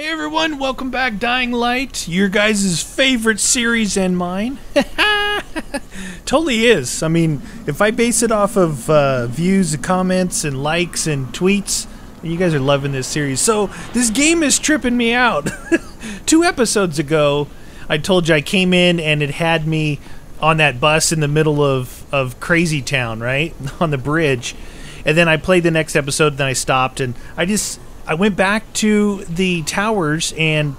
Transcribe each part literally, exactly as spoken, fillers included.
Hey everyone, welcome back, Dying Light, your guys' favorite series and mine. Totally is. I mean, if I base it off of uh, views and comments and likes and tweets, you guys are loving this series. So this game is tripping me out. Two episodes ago, I told you I came in and it had me on that bus in the middle of, of Crazy Town, right? On the bridge. And then I played the next episode, then I stopped, and I just... I went back to the towers, and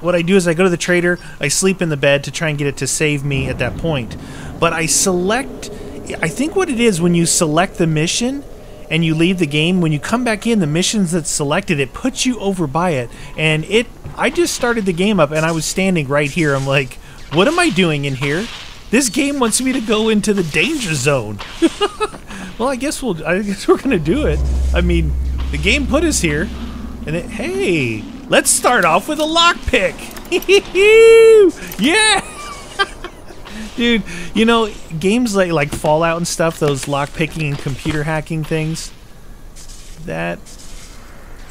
what I do is I go to the trader, I sleep in the bed to try and get it to save me at that point. But I select, I think what it is, when you select the mission and you leave the game, when you come back in, the missions that's selected, it puts you over by it. And it, I just started the game up and I was standing right here. I'm like, what am I doing in here? This game wants me to go into the danger zone. Well, I guess we'll, I guess we're gonna do it. I mean, the game put us here. And then, hey, let's start off with a lockpick. Yeah! Dude, you know, games like, like Fallout and stuff, those lockpicking and computer hacking things. That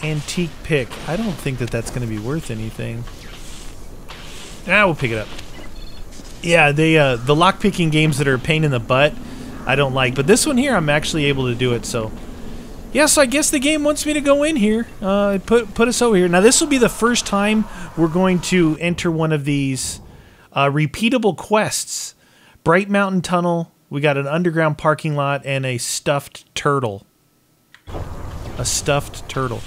antique pick, I don't think that that's going to be worth anything. Ah, we'll pick it up. Yeah, they, uh, the lockpicking games that are a pain in the butt, I don't like. But this one here, I'm actually able to do it, so... Yeah, so I guess the game wants me to go in here. Uh, it put put us over here. Now this will be the first time we're going to enter one of these uh, repeatable quests. Bright Mountain Tunnel. We got an underground parking lot and a stuffed turtle. A stuffed turtle.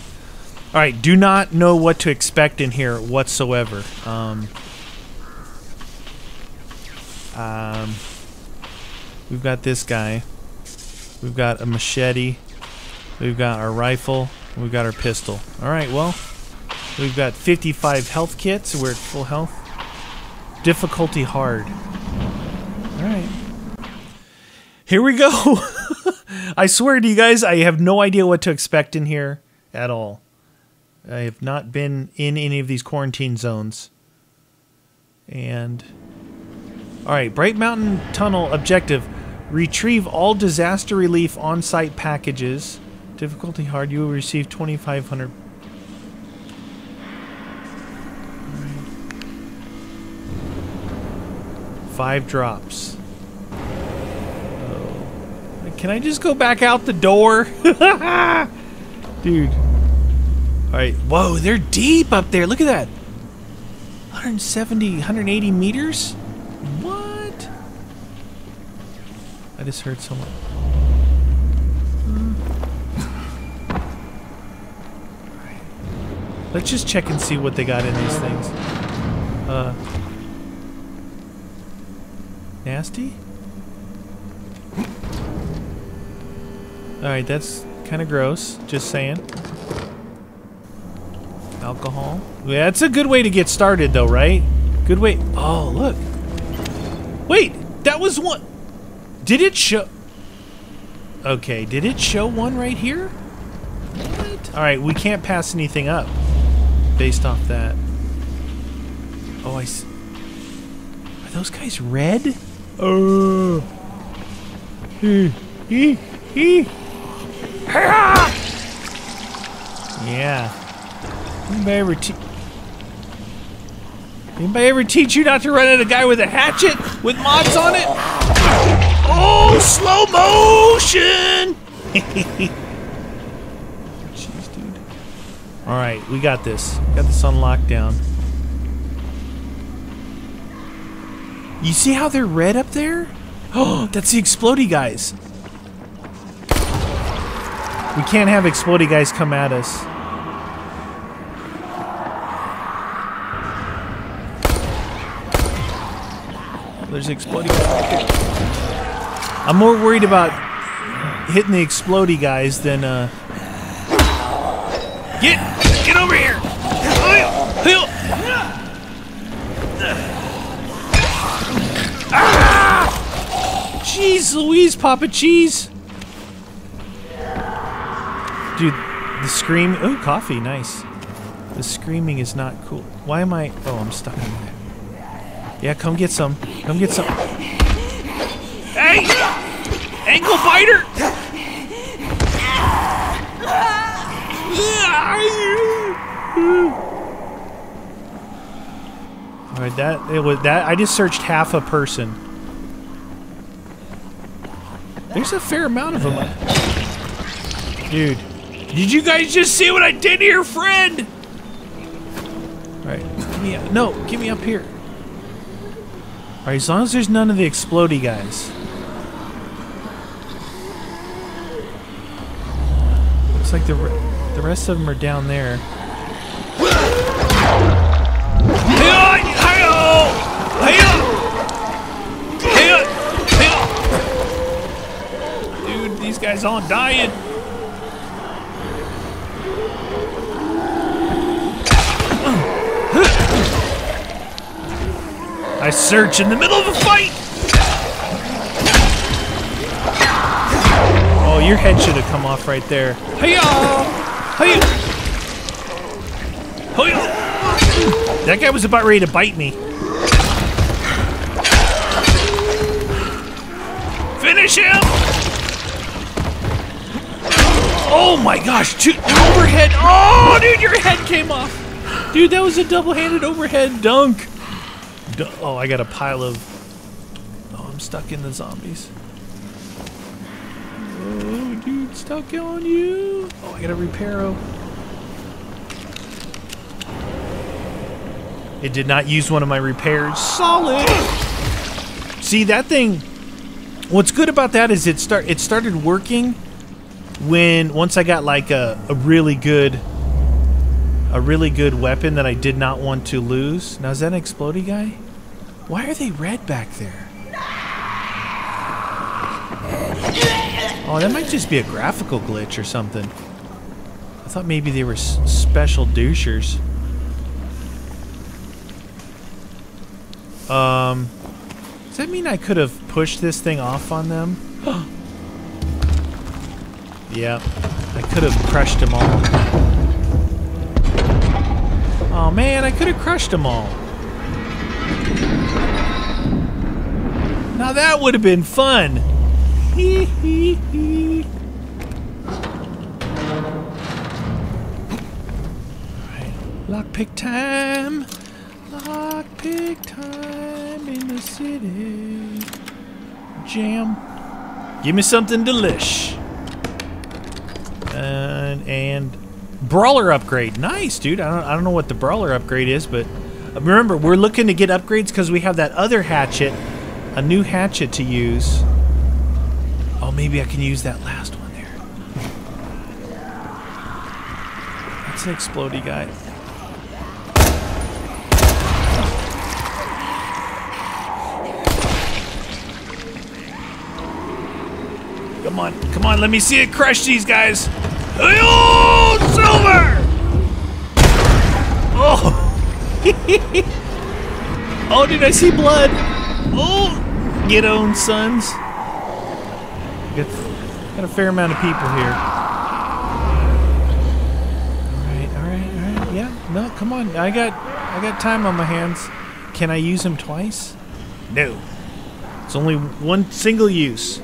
All right. Do not know what to expect in here whatsoever. Um. Um. We've got this guy. We've got a machete. We've got our rifle, we've got our pistol. Alright, well, we've got fifty-five health kits, we're at full health. Difficulty hard. Alright. Here we go! I swear to you guys, I have no idea what to expect in here at all. I have not been in any of these quarantine zones. And... Alright, Bright Mountain Tunnel objective. Retrieve all disaster relief on-site packages. Difficulty hard, you will receive twenty-five hundred. Five drops. Oh. Can I just go back out the door? Dude. Alright, whoa, they're deep up there. Look at that. one seventy, one eighty meters? What? I just heard someone. Let's just check and see what they got in these things. Uh, nasty? Alright, that's kind of gross. Just saying. Alcohol. Yeah, that's a good way to get started though, right? Good way. Oh, look. Wait, that was one. Did it show? Okay, did it show one right here? What? Alright, we can't pass anything up. Based off that. Oh, I see. Are those guys red? Oh. Yeah. Anybody ever, te Anybody ever teach you not to run at a guy with a hatchet with mods on it? Oh, slow motion! Hehehe. All right, we got this. Got this on lockdown. You see how they're red up there? Oh, that's the explodey guys. We can't have explodey guys come at us. There's explodey guys. I'm more worried about hitting the explodey guys than uh. Get, get over here! Ah! Jeez Louise, Papa Cheese! Dude, the scream... Ooh, coffee, nice. The screaming is not cool. Why am I... Oh, I'm stuck in there. Yeah, come get some. Come get some. Hey! Ankle biter! All right, that it was that I just searched half a person. There's a fair amount of them. Uh, Dude, did you guys just see what I did to your friend? All right, give me up. No, get me up here. All right, as long as there's none of the explodey guys. Looks like the re the rest of them are down there. Dude, these guys all dying. I search in the middle of a fight. Oh, your head should have come off right there. Hey-ya! Hey-ya! Hey-ya! That guy was about ready to bite me. Finish him! Oh my gosh, dude, overhead. Oh, dude, your head came off. Dude, that was a double-handed overhead dunk. Du oh, I got a pile of... Oh, I'm stuck in the zombies. Oh, dude, stuck on you. Oh, I got a reparo. It did not use one of my repairs. Solid! See, that thing... What's good about that is it start it started working when once I got like a, a really good a really good weapon that I did not want to lose. Now is that an explodey guy? Why are they red back there? Oh, that might just be a graphical glitch or something. I thought maybe they were s special douchers. Um Does that mean I could have pushed this thing off on them? Yeah, I could have crushed them all. Oh man, I could have crushed them all. Now that would have been fun. Hee hee hee. Alright, lockpick time. Lockpick time in the city. Jam. Give me something delish. And and brawler upgrade. Nice, dude. I don't I don't know what the brawler upgrade is, but remember we're looking to get upgrades because we have that other hatchet, a new hatchet to use. Oh, maybe I can use that last one there. That's an explodey guy. Come on, come on, let me see it crush these guys. Oh, silver! Oh! Oh, dude, I see blood. Oh! Get on, sons. Got, got a fair amount of people here. Alright, alright, alright. Yeah, no, come on. I got I got time on my hands. Can I use them twice? No. It's only one single use.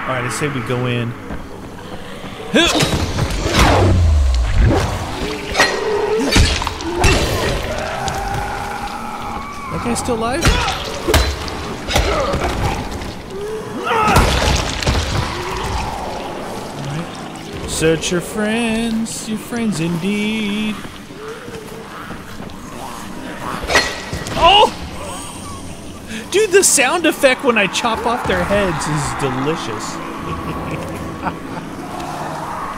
All right, I say we go in. That guy's still alive? All right. Search your friends, your friends indeed. Oh! Dude, the sound effect when I chop off their heads is delicious.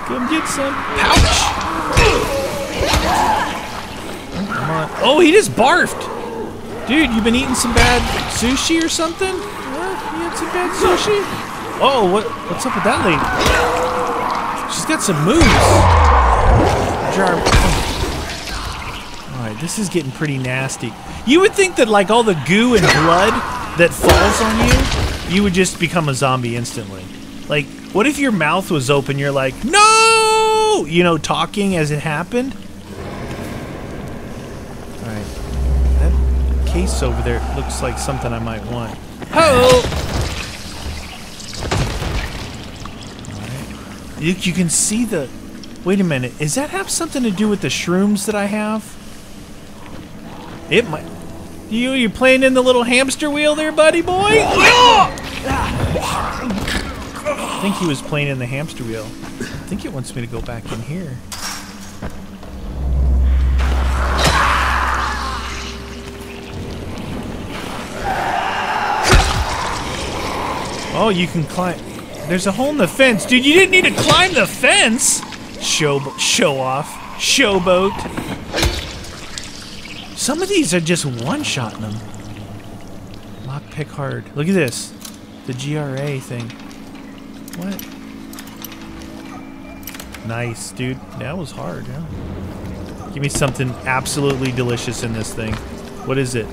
Come get some. Pouch! Come on. Oh, he just barfed! Dude, you've been eating some bad sushi or something? What? You had some bad sushi? Oh, what, what's up with that lady? She's got some moves. Jar. Oh. Alright, this is getting pretty nasty. You would think that, like, all the goo and blood that falls on you, you would just become a zombie instantly. Like, what if your mouth was open, you're like, no! You know, talking as it happened. Alright. That case over there looks like something I might want. Oh! Alright. You, you can see the... Wait a minute. Does that have something to do with the shrooms that I have? It might. You you playing in the little hamster wheel there, buddy boy? I think he was playing in the hamster wheel. I think it wants me to go back in here. Oh, you can climb. There's a hole in the fence. Dude, you didn't need to climb the fence! Show, show off. Showboat. Some of these are just one-shotting them. Lockpick hard. Look at this. The G R E thing. What? Nice, dude. That was hard, huh? Give me something absolutely delicious in this thing. What is it?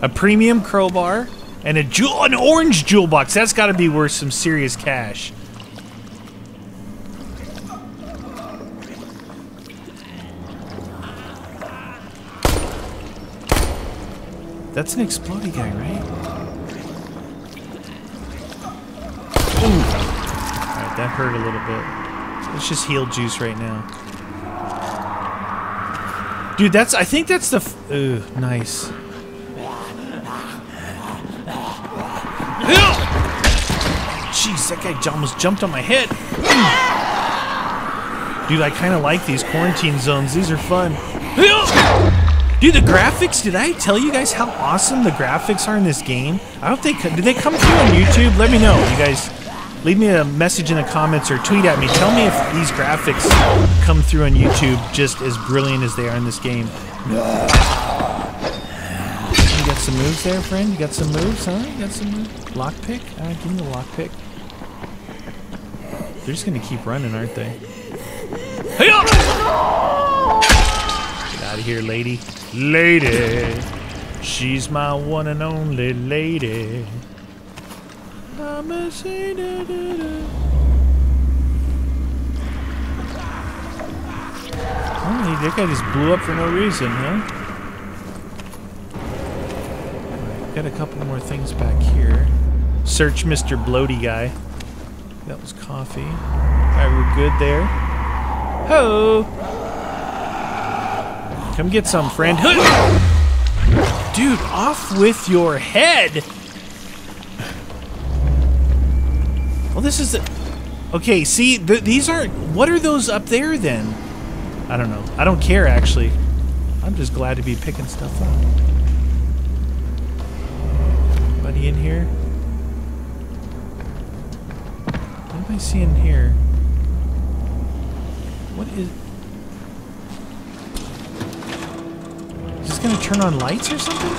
A premium crowbar and a jewel, an orange jewel box. That's got to be worth some serious cash. That's an explodey guy, right? Ooh. Alright, that hurt a little bit. Let's just heal juice right now. Dude, that's... I think that's the... F Ooh, nice. Jeez, that guy almost jumped on my head. Dude, I kind of like these quarantine zones. These are fun. Dude, the graphics, did I tell you guys how awesome the graphics are in this game? I don't think, did they come through on YouTube? Let me know. You guys, leave me a message in the comments or tweet at me. Tell me if these graphics come through on YouTube just as brilliant as they are in this game. You got some moves there, friend? You got some moves, huh? You got some moves? Lockpick? Uh, give me the lockpick. They're just gonna keep running, aren't they? Get out of here, lady. Lady, she's my one and only lady. I'm a say da, da, da. Oh, that guy just blew up for no reason, huh? Right, got a couple more things back here. Search Mister Bloaty Guy. That was coffee. Alright, we're good there. Ho! Come get some, friend. Dude, off with your head! Well, this is the... Okay, see, th these aren't... What are those up there, then? I don't know. I don't care, actually. I'm just glad to be picking stuff up. Anybody in here? What am I seeing here? What is... Is this gonna turn on lights or something?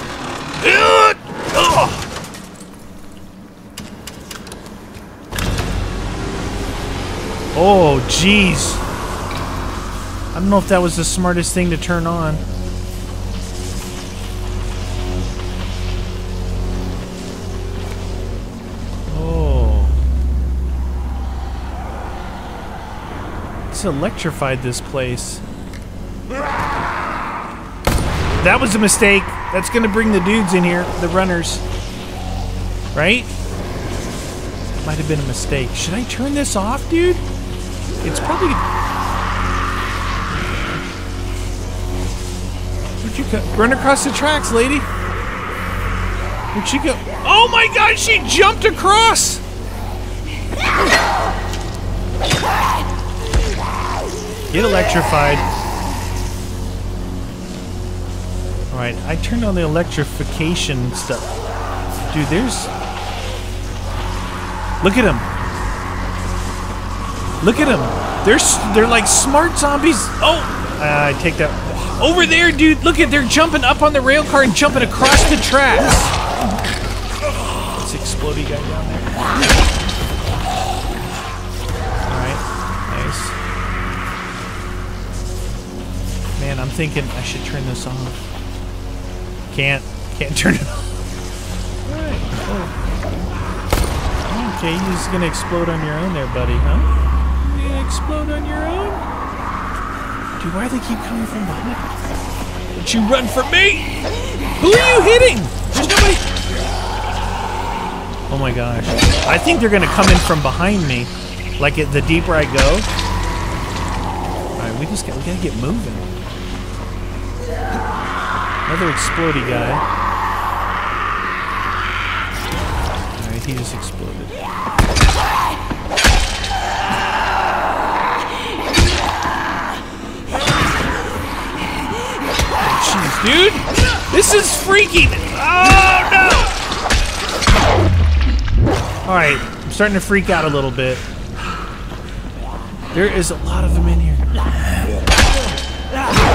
Oh, jeez. I don't know if that was the smartest thing to turn on. Oh. It's electrified this place. That was a mistake. That's gonna bring the dudes in here, the runners. Right? Might have been a mistake. Should I turn this off, dude? It's probably... Where'd you go? Run across the tracks, lady. Where'd she go? Oh my god, she jumped across! Get electrified. Alright, I turned on the electrification stuff. Dude, there's... Look at them. Look at them. They're, they're like smart zombies. Oh! I uh, take that. Over there, dude. Look at, they're jumping up on the rail car and jumping across the tracks. It's explodey guy down there. Alright, nice. Man, I'm thinking I should turn this off. Can't, can't turn it off. Alright, oh. Okay, you're just gonna explode on your own there, buddy, huh? You're gonna explode on your own? Dude, why do they keep coming from behind? Don't you run from me! Who are you hitting? There's nobody... Oh my gosh. I think they're gonna come in from behind me. Like, it, the deeper I go. Alright, we just gotta, we gotta get moving. Another explodey guy. Alright, he just exploded. Jeez, dude! This is freaking! Oh no! Alright, I'm starting to freak out a little bit. There is a lot of them in here. Oh no!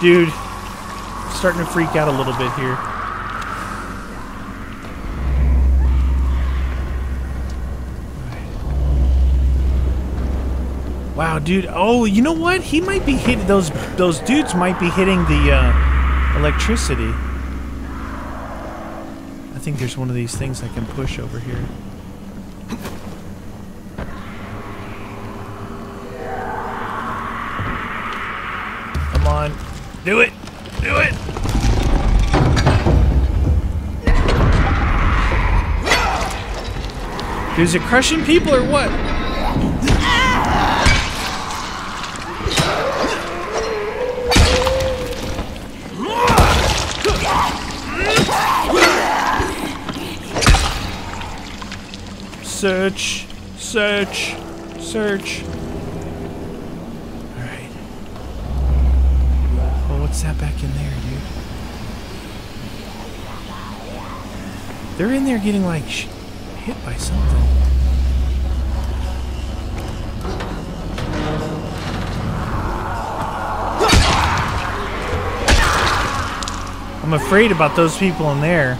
Dude, I'm starting to freak out a little bit here. Wow, dude. Oh, you know what? He might be hitting those. Those dudes might be hitting the uh, electricity. I think there's one of these things I can push over here. Come on, do it, do it. Dude, is it crushing people or what? Search, search, search. Alright. Oh, what's that back in there, dude? They're in there getting, like, sh hit by something. I'm afraid about those people in there.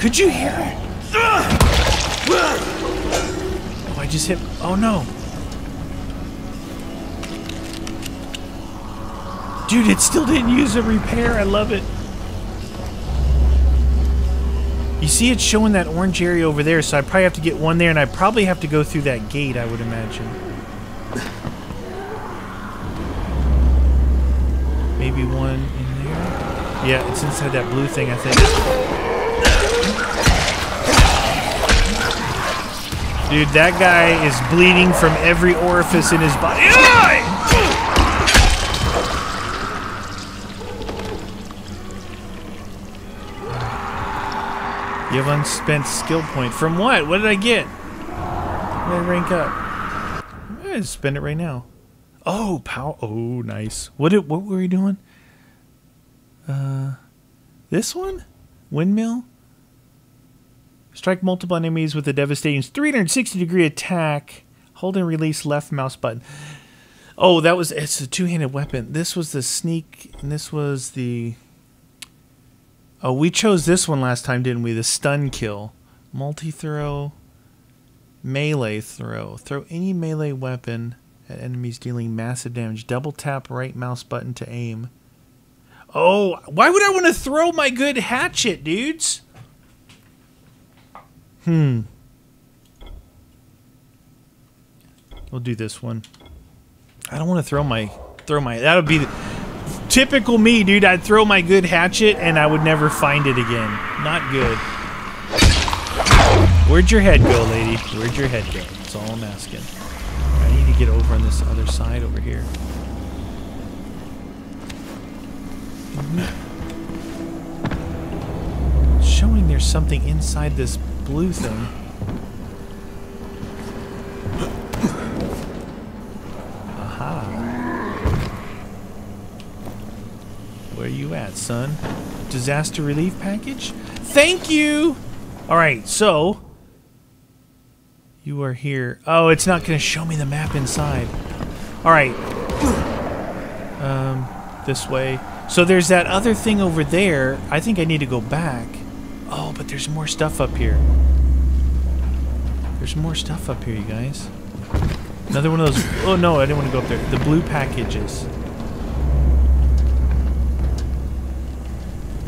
Did you hear it? Oh, I just hit. Oh no. Dude, it still didn't use a repair. I love it. You see, it's showing that orange area over there, so I probably have to get one there, and I probably have to go through that gate, I would imagine. Maybe one in there? Yeah, it's inside that blue thing, I think. Dude, that guy is bleeding from every orifice in his body. You have unspent skill point. From what? What did I get? What did I rank up? I'm gonna spend it right now. Oh, pow! Oh, nice. What did? What were we doing? Uh, this one? Windmill? Strike multiple enemies with a devastating three hundred sixty degree attack. Hold and release left mouse button. Oh, that was, it's a two-handed weapon. This was the sneak, and this was the... Oh, we chose this one last time, didn't we? The stun kill. Multi-throw, melee throw. Throw any melee weapon at enemies dealing massive damage. Double tap right mouse button to aim. Oh, why would I want to throw my good hatchet, dudes? Hmm. We'll do this one. I don't want to throw my throw my that would be the, typical me, dude. I'd throw my good hatchet and I would never find it again. Not good. Where'd your head go, lady? Where'd your head go? That's all I'm asking. I need to get over on this other side over here. It's showing there's something inside this blue thing. Aha. Where you at, son? Disaster relief package? Thank you! Alright, so... You are here. Oh, it's not going to show me the map inside. Alright. Um... this way. So there's that other thing over there. I think I need to go back. Oh, but there's more stuff up here. There's more stuff up here, you guys. Another one of those... Oh, no, I didn't want to go up there. The blue packages.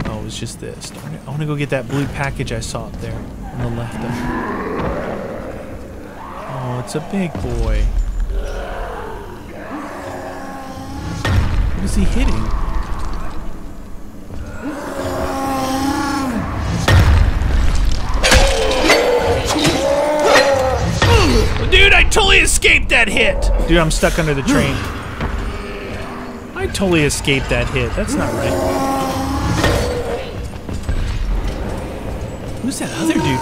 Oh, it was just this. Darn it. I want to go get that blue package I saw up there on the left. Oh, it's a big boy. What is he hitting? Dude, I totally escaped that hit! Dude, I'm stuck under the train. I totally escaped that hit. That's not right. Who's that other dude?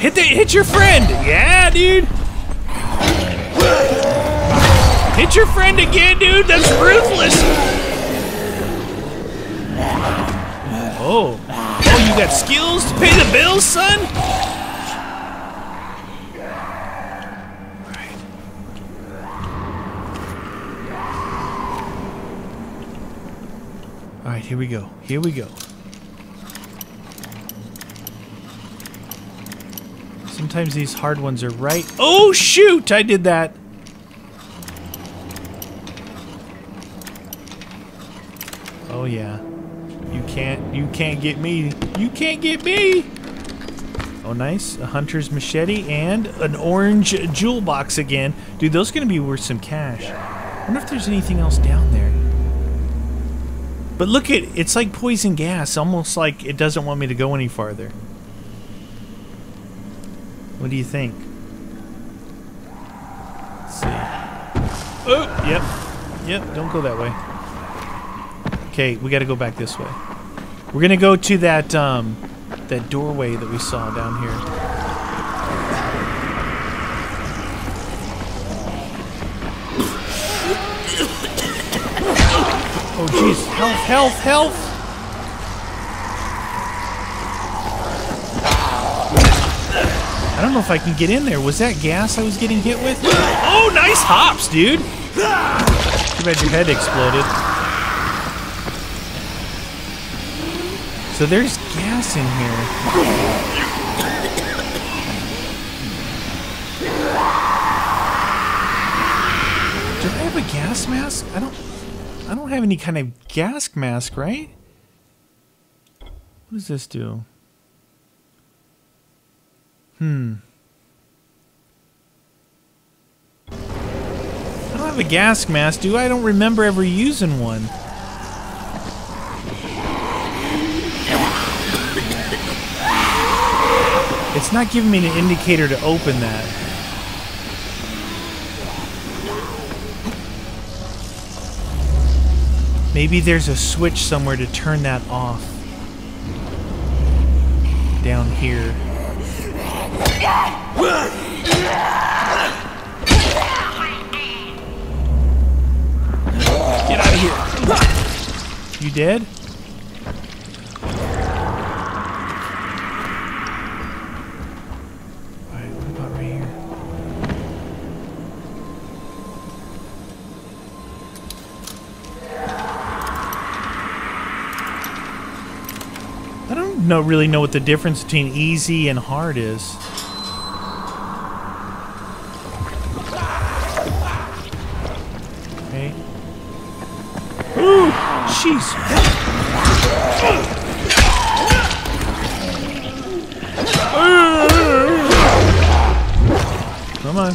Hit the, hit your friend! Yeah, dude! Hit your friend again, dude! That's ruthless! Oh. Oh, you got skills to pay the bills, son? Alright, here we go. Here we go. Sometimes these hard ones are right. Oh, shoot! I did that! Oh, yeah. You can't, you can't get me. You can't get me! Oh, nice. A hunter's machete and an orange jewel box again. Dude, those are gonna be worth some cash. I wonder if there's anything else down there. But look at it's like poison gas, almost like it doesn't want me to go any farther. What do you think? Let's see. Oh, yep. Yep, don't go that way. Okay, we got to go back this way. We're going to go to that um that doorway that we saw down here. Oh, jeez. Health, health, health! I don't know if I can get in there. Was that gas I was getting hit with? Oh, nice hops, dude! Too bad your head exploded. So there's gas in here. Do I have a gas mask? I don't... I don't have any kind of gas mask, right? What does this do? Hmm. I don't have a gas mask, do I? I don't remember ever using one. It's not giving me an indicator to open that. Maybe there's a switch somewhere to turn that off. Down here. Get out of here. You dead? No, really know what the difference between easy and hard is. Okay. Ooh, jeez. Come on.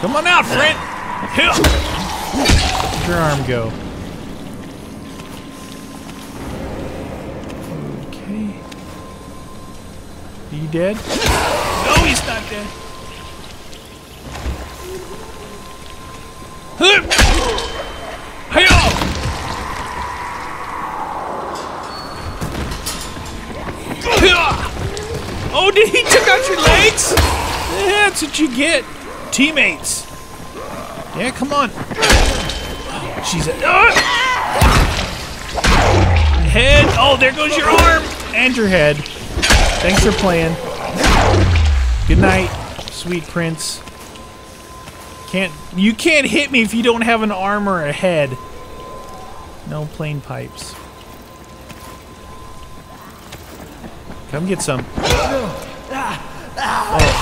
Come on out, friend. Where'd your arm go? You dead? No, he's not dead. Oh, did he took out your legs? Yeah, that's what you get, teammates. Yeah, come on. Oh, she's a oh. Head. Oh, there goes your arm and your head. Thanks for playing. Good night, sweet prince. Can't you can't hit me if you don't have an arm or a head. No plane pipes. Come get some. Oh,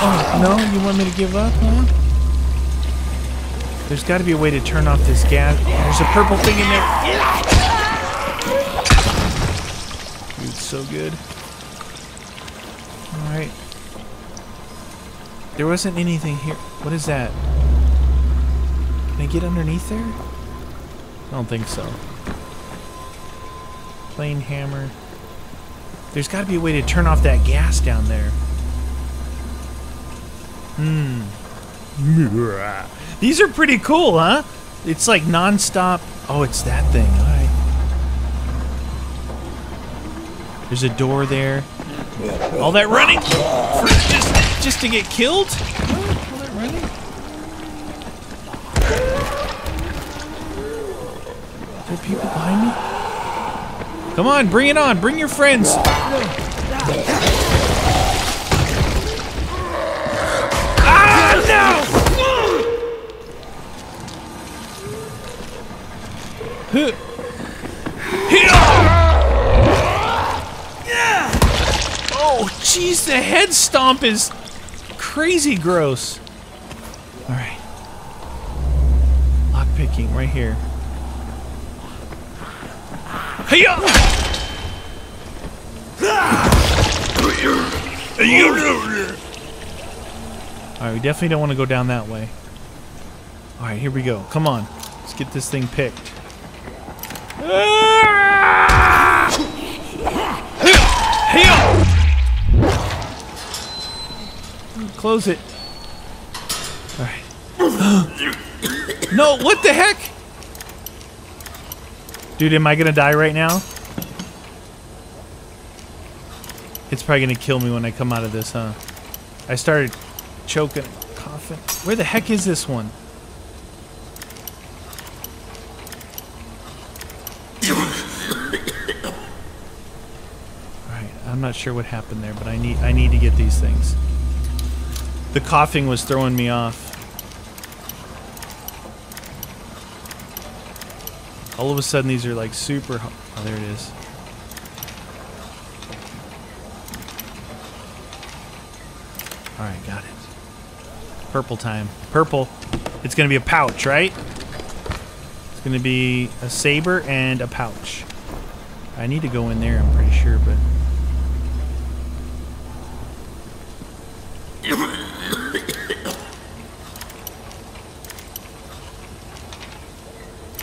oh no, you want me to give up, huh? There's got to be a way to turn off this gas. Oh, there's a purple thing in there. Dude, so good. All right. There wasn't anything here. What is that? Can I get underneath there? I don't think so. Plane hammer. There's got to be a way to turn off that gas down there. Hmm. These are pretty cool, huh? It's like non-stop. Oh, it's that thing. All right. There's a door there. All that running for just, just to get killed? All that running? Are there people behind me? Come on, bring it on. Bring your friends. Ah, no! Oh, jeez, the head stomp is crazy gross. All right. Lockpicking right here. Alright, we definitely don't want to go down that way. Alright, here we go. Come on. Let's get this thing picked. Close it. Alright. No, what the heck? Dude, am I gonna die right now? It's probably gonna kill me when I come out of this, huh? I started choking, coughing. Where the heck is this one? Alright, I'm not sure what happened there, but I need I need to get these things. The coughing was throwing me off. All of a sudden, these are like super hot. Oh, there it is. All right, got it. Purple time. Purple. It's going to be a pouch, right? It's going to be a saber and a pouch. I need to go in there, I'm pretty sure, but...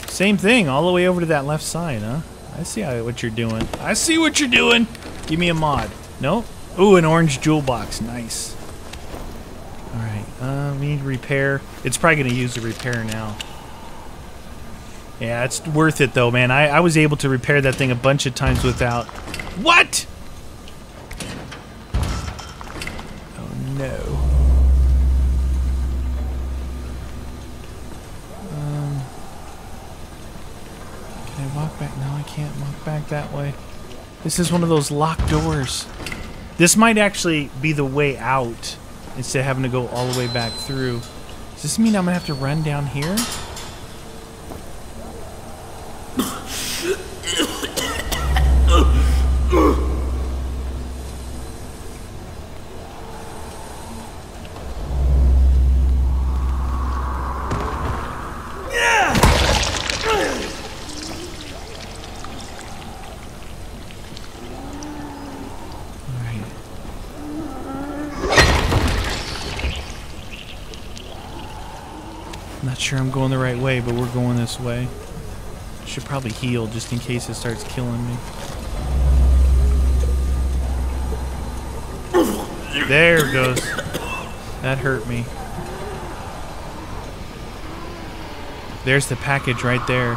Same thing, all the way over to that left side, huh? I see how, what you're doing. I see what you're doing! Give me a mod. Nope. Ooh, an orange jewel box. Nice. Alright, uh, we need repair. It's probably going to use the repair now. Yeah, it's worth it though, man. I, I was able to repair that thing a bunch of times without... What?! Oh no. Can't walk back that way. This is one of those locked doors. This might actually be the way out instead of having to go all the way back through. Does this mean I'm gonna have to run down here? Sure, I'm going the right way, but we're going this way. Should probably heal just in case it starts killing me. There it goes. That hurt me. There's the package right there.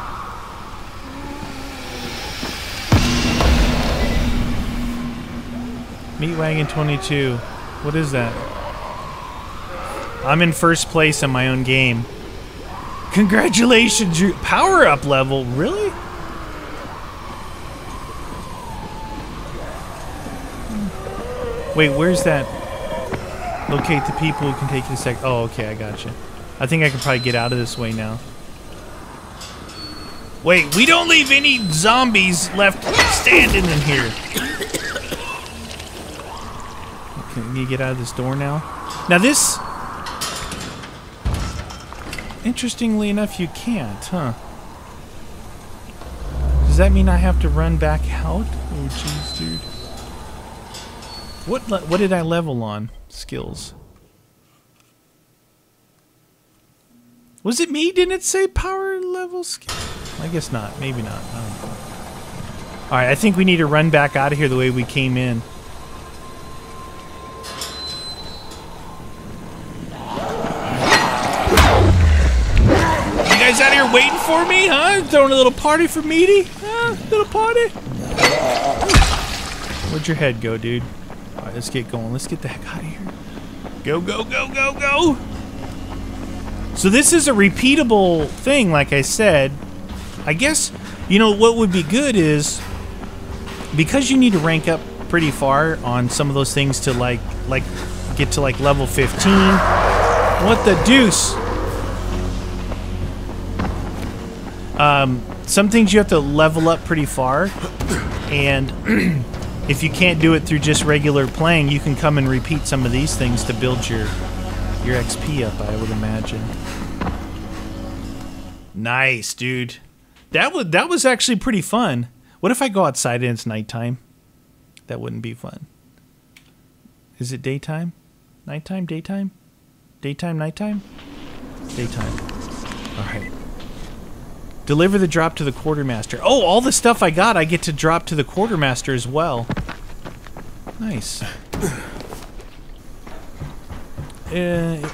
Meatwagon twenty-two. What is that? I'm in first place in my own game. Congratulations, you power up level, really? Wait, where's that? Locate the people who can take you to sec. Oh, okay, I gotcha. I think I can probably get out of this way now. Wait, we don't leave any zombies left standing in here. Can you get out of this door now? Now this... Interestingly enough, you can't, huh? Does that mean I have to run back out? Oh, jeez, dude. What, what did I level on? Skills. Was it me? Didn't it say power level skill? I guess not. Maybe not. I don't know. All right, I think we need to run back out of here the way we came in. Out here waiting for me, huh? Throwing a little party for Meaty? Huh? Little party? Where'd your head go, dude? All right, let's get going. Let's get the heck out of here. Go, go, go, go, go! So this is a repeatable thing, like I said. I guess, you know, what would be good is, because you need to rank up pretty far on some of those things to, like, like get to, like, level fifteen. What the deuce? Um, some things you have to level up pretty far, and if you can't do it through just regular playing, you can come and repeat some of these things to build your your X P up, I would imagine. Nice, dude. That was, that was actually pretty fun. What if I go outside and it's nighttime? That wouldn't be fun. Is it daytime? Nighttime? Daytime? Daytime? Nighttime? Daytime. All right. Deliver the drop to the Quartermaster. Oh, all the stuff I got, I get to drop to the Quartermaster as well. Nice. Uh,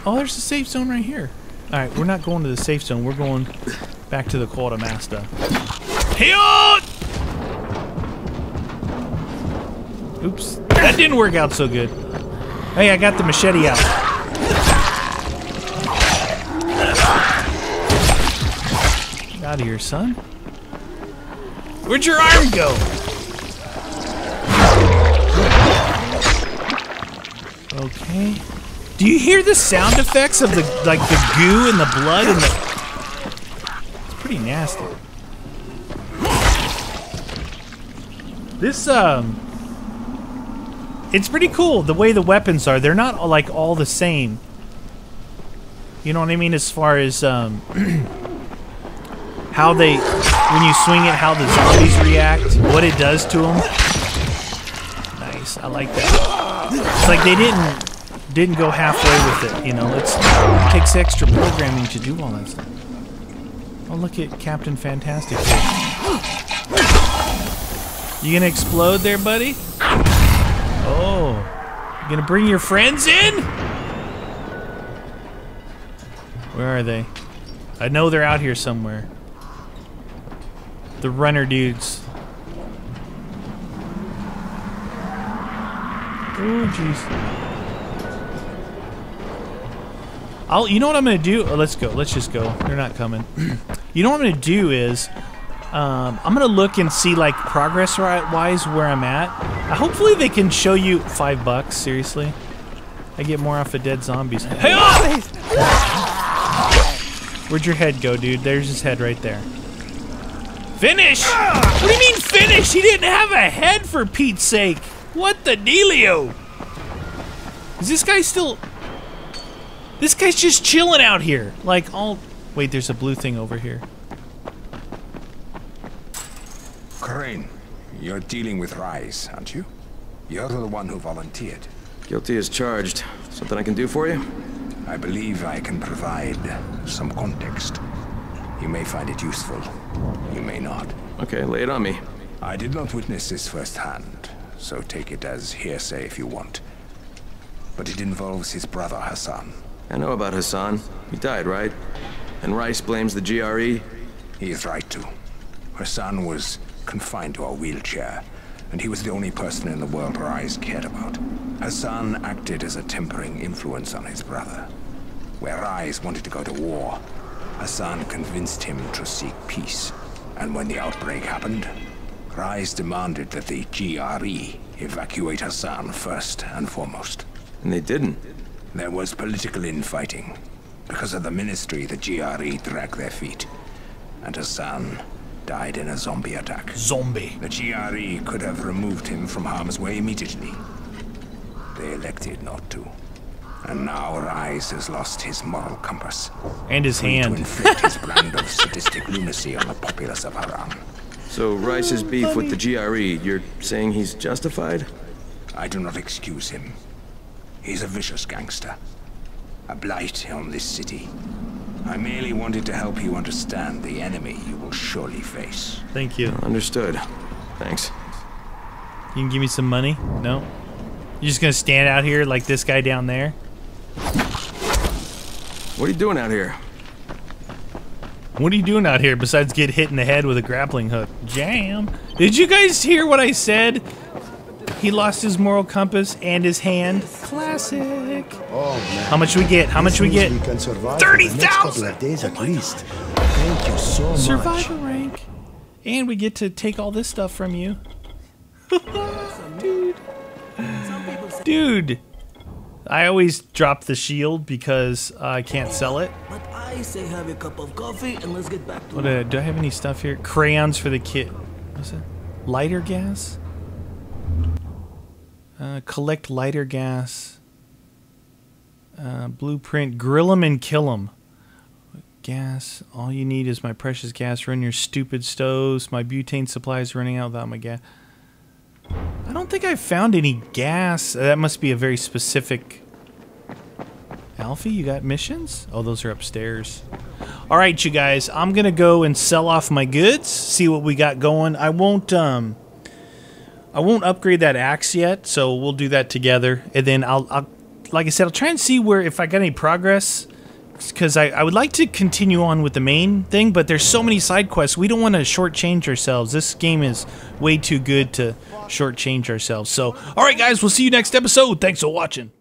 oh, there's a safe zone right here. All right, we're not going to the safe zone. We're going back to the Quartermaster. Hey-oh! Oops, that didn't work out so good. Hey, I got the machete out. Out of here, son. Where'd your arm go? Okay. Do you hear the sound effects of the, like, the goo and the blood and the... It's pretty nasty. This, um... It's pretty cool the way the weapons are. They're not, like, all the same. You know what I mean? As far as, um... how they, when you swing it, how the zombies react, what it does to them. Nice, I like that. It's like they didn't didn't go halfway with it, you know. It's, it takes extra programming to do all that stuff. Oh, look at Captain Fantastic. You gonna explode there, buddy? Oh, you gonna bring your friends in? Where are they? I know they're out here somewhere. The runner dudes. Oh, jeez. I'll. You know what I'm gonna do? Oh, let's go. Let's just go. They're not coming. You know what I'm gonna do is, um, I'm gonna look and see, like, progress-wise where I'm at. Uh, hopefully they can show you five bucks. Seriously, I get more off of dead zombies. Hey! Where'd your head go, dude? There's his head right there. Finish! What do you mean finish? He didn't have a head, for Pete's sake! What the dealio? Is this guy still... This guy's just chilling out here. Like, all... Wait, there's a blue thing over here. Crane, you're dealing with Rais, aren't you? You're the one who volunteered. Guilty as charged. Something I can do for you? I believe I can provide some context. You may find it useful. You may not. Okay, lay it on me. I did not witness this firsthand, so take it as hearsay if you want. But it involves his brother, Hassan. I know about Hassan. He died, right? And Rais blames the G R E? He is right to. Hassan was confined to a wheelchair, and he was the only person in the world Rais cared about. Hassan acted as a tempering influence on his brother. Where Rais wanted to go to war, Hassan convinced him to seek peace. And when the outbreak happened, Rais demanded that the G R E evacuate Hassan first and foremost. And they didn't. There was political infighting. Because of the ministry, the G R E dragged their feet. And Hassan died in a zombie attack. Zombie? The G R E could have removed him from harm's way immediately. They elected not to. And now Rais has lost his moral compass. And his free hand. To inflict his brand of sadistic lunacy on the populace of Aram. So Rice's beef Funny. with the G R E, you're saying he's justified? I do not excuse him. He's a vicious gangster. A blight on this city. I merely wanted to help you understand the enemy you will surely face. Thank you. Understood. Thanks. You can give me some money? No? You're just gonna stand out here like this guy down there? What are you doing out here? What are you doing out here besides get hit in the head with a grappling hook? Jam! Did you guys hear what I said? He lost his moral compass and his hand. Classic. Oh, man. How much we get? How much we get? We can survive thirty thousand! At least. Thank you so much. Survivor rank. And we get to take all this stuff from you. Dude. Dude. I always drop the shield because uh, I can't sell it. But I say have a cup of coffee and let's get back to what, uh, do I have any stuff here? Crayons for the kid. What's it? Lighter gas? Uh, collect lighter gas. Uh, blueprint. Grill them and kill them. Gas. All you need is my precious gas. Run your stupid stoves. My butane supply is running out without my gas. I don't think I've found any gas. That must be a very specific... Alfie, you got missions? Oh, those are upstairs. Alright, you guys. I'm gonna go and sell off my goods. See what we got going. I won't, um... I won't upgrade that axe yet, so we'll do that together. And then I'll, I'll like I said, I'll try and see where if I got any progress. Because I, I would like to continue on with the main thing, but there's so many side quests. We don't want to shortchange ourselves. This game is way too good to shortchange ourselves. So, all right, guys, we'll see you next episode. Thanks for watching.